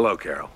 Hello, Carol.